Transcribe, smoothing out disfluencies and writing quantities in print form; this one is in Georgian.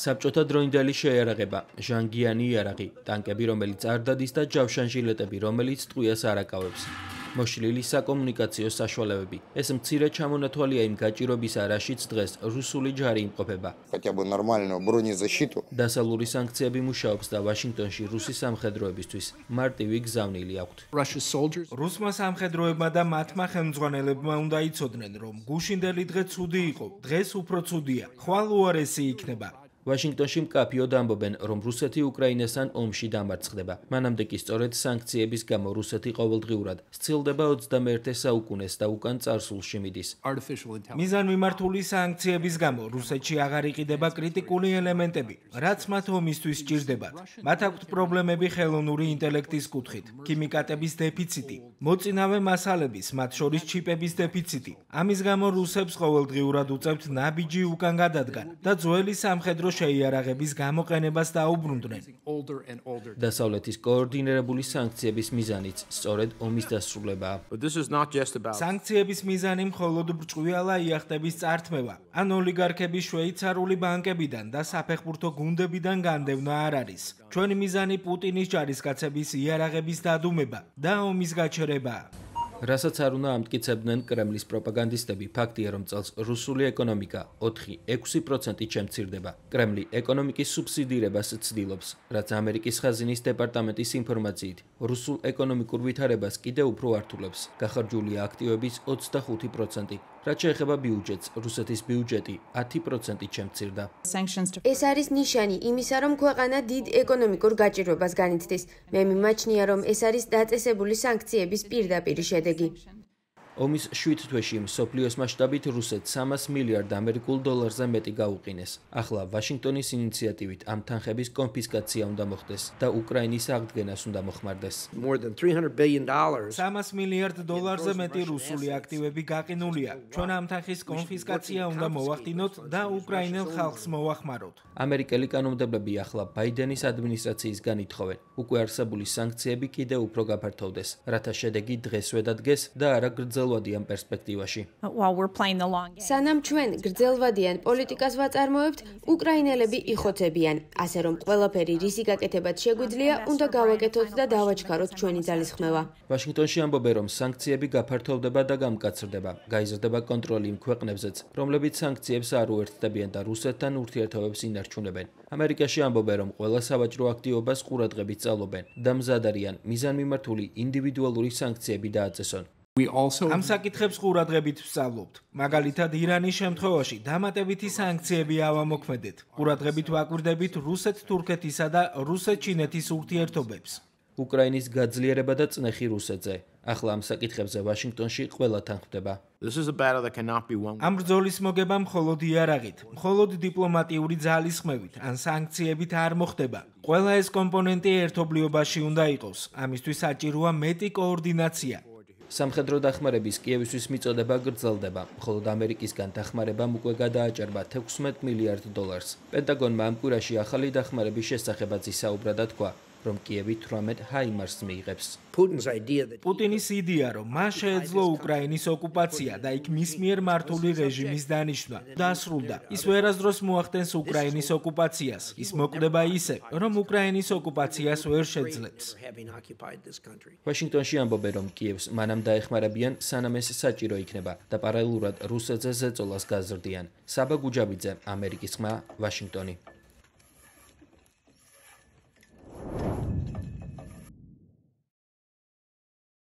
საბჭოთა დროინდელი შეერაღება ჟანგიანი იარაღი, ტანკები, რომელიც არ დადის და ჯავშანჟილეტები, რომელიც ტყვიას არ აკავებს. Მოშლილი საკომუნიკაციო საშუალებები. ეს მცირე ჩამონათვალია იმ გაჭირვებისა, რაშიც დღეს რუსული ჯარი იმყოფება. დასავლური სანქციები მუშაობს და ვაშინგტონში რუსი სამხედროებისთვის მარტივი გზავნილი აქვთ. რუსმა სამხედროებმა და მათმა ხელმძღვანელებმა უნდა იცოდნენ, რომ გუშინდელი დღე ცუდი იყო, დღეს უფრო ცუდია, ხვალ უარესი იქნება. Washingtonში მკაფიო დამბობენ, რომ რუსეთი უკრაინასთან ომში დამარცხდება. მანამდე კი სწორედ სანქციების გამო რუსეთი ყოველდღიურად სცილდება 21-ე საუკუნეს და უკან წარსულში მიდის. მიზანმიმართული სანქციების გამო რუსეთში აღარ იყიდება კრიტიკული ელემენტები, რაც მათ ომისთვის სჭირდებათ. მათ აქვთ პრობლემები ხელოვნური ინტელექტის კუთხით, ქიმიკატების დეფიციტი, მოწინავე მასალების, მათ შორის ჩიპების დეფიციტი. ამის გამო რუსებს ყოველდღიურად უწევთ ნაბიჯი უკან გადადგან და ძველი სამხედრო შეიარაღების გამოყენებას დაუბრუნდნენ. დასავლეთის კოორდინირებული სანქციების მიზანიც სწორედ ომის დასრულებაა. სანქციების მიზანი მხოლოდ ბრჭყვიალა იახტების წართმევა, ან ოლიგარქების შვეიცარული ბანკებიდან და საფეხბურთო გუნდებიდან განდევნა არ არის. ჩვენი მიზანი პუტინის ჯარისკაცების იარაღების დადუმება და ომის გაჩერებაა. რასაც არ უნდა ამტკიცებდნენ კრემლის პროპაგანდისტები, ფაქტია, რომ წელს რუსული ეკონომიკა 4-6%-ით შემცირდება. კრემლი ეკონომიკის სუბსიდირებას ცდილობს, რაც ამერიკის ხაზინის დეპარტამენტის ინფორმაციით რუსულ ეკონომიკურ ვითარებას კიდევ უფრო ართულებს. გახარჯულია აქტივების 25%, რაც შეეხება ბიუჯეტს, რუსეთის ბიუჯეტი 10%-ით შემცირდა. ეს არის ნიშანი იმისა, რომ ქვეყანა დიდ ეკონომიკურ გაჭირვებას განიცდის. მე მიმაჩნია, რომ ეს არის დაწესებული სანქციების პირდაპირი შედეგი. ომის 7 თვეში მსოფლიოს მასშტაბით რუსეთს $300 მილიარდ ამერიკულ დოლარზე მეტი გაუყინეს. ახლა ვაშინგტონის ინიციატივით ამ თანხების კონფისკაცია უნდა მოხდეს და უკრაინის აღდგენას უნდა მოხმარდეს. $300 მილიარდ დოლარზე მეტი რუსული აქტივები გაყინულია. ჩვენ ამ თანხის კონფისკაცია უნდა მოვახდინოთ და უკრაინელ ხალხს მოვახმაროთ. ამერიკელი კანონმდებლები ახლა ბაიდენის ადმინისტრაციისგან ითხოვენ, უკვე არსებული სანქციები კიდევ უფრო გაფართოვდეს, რათა შედეგი დღესვე დადგეს და არა გრძელდება. სანამ ჩვენ გრძელვადიან პოლიტიკას ვაწარმოებთ, უკრაინელები იხოცებიან, ასე რომ ყველაფერი რისი გაკეთებად შეგვიძლია, უნდა გავაკეთოთ და დავაჩქაროთ ჩვენი ძალისხმევა. ვაშინგტონში ამბობენ, რომ სანქციები გაფართოვდება და გამკაცრდება. გაიზრდება კონტროლი იმ ქვეყნებზეც, რომლებიც სანქციებს არ უერთდებიან და რუსეთთან ურთიერთობებს ინარჩუნებენ. ამერიკაში ამბობენ, რომ ყველა სავაჭრო აქტივობას ყურადღებით წალობენ და მზად არიან მიზანმიმართული ინდივიდუალური სანქციები დააწესონ. ამ საკითხებს ყურადღებით ვსწავლობთ. მაგალითად, ირანის შემთხვევაში დამატებითი სანქციები ავამოქმედეთ. ყურადღებით ვაკვირდებით რუსეთ-თურქეთისა და რუსეთ-ჩინეთის ურთიერთობებს. უკრაინის გაძლიერება და წნეხი რუსეთზე. ახლა ამ საკითხებზე ვაშინგტონში ყველა თანხმდება. ამ ბრძოლის მოგება მხოლოდ იარაღით, მხოლოდ დიპლომატიური ძალისხმევით, ან სანქციებით არ მოხდება. ყველა ეს კომპონენტი ერთობლიობაში უნდა იყოს. ამისთვის საჭიროა მეტი კოორდინაცია. სამხედრო დახმარების კიევისთვის მიწოდება გრძელდება, მხოლოდ ამერიკისგან დახმარებამ უკვე გადააჭარბა $16 მილიარდ დოლარს. პენტაგონმა ამ კვირაში ახალი დახმარების შესახებაც ისაუბრა და თქვა, რომ კიევი 18 ჰაიმარს მიიღებს. პუტინის იდეა, რომ მას შეეძლო უკრაინის ოკუპაცია და იქ მის მიერ მართული რეჟიმის დანიშვნა, დასრულდა. ის ვერასდროს მოახდენს უკრაინის ოკუპაციას. ის მოკვდება ისე, რომ უკრაინის ოკუპაციას ვერ შეძლებს. ვაშინგტონში ამბობენ, რომ კიევს მანამ დაეხმარებიან, სანამ ეს საჭირო იქნება და პარალელურად რუსეთზე ზეწოლას გაზრდიან. საბა გუჯაბიძე, ამერიკის ხმა, ვაშინგტონი.